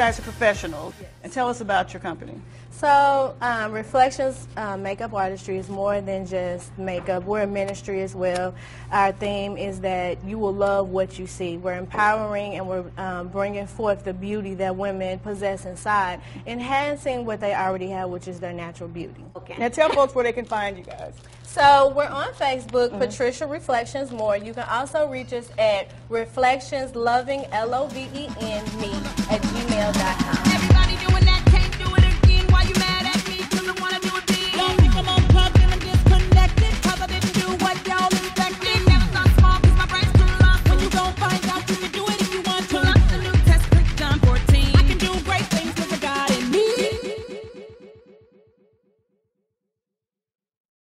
guys are professionals. Yes. And tell us about your company. So Reflections Make Up Artistry is more than just makeup. We're a ministry as well. Our theme is that you will love what you see. We're empowering and we're bringing forth the beauty that women possess inside, enhancing what they already have, which is their natural beauty. Okay. Now tell folks where they can find you guys. So we're on Facebook, Patricia Reflections Moore. You can also reach us at ReflectionsLoveNMe@gmail.com.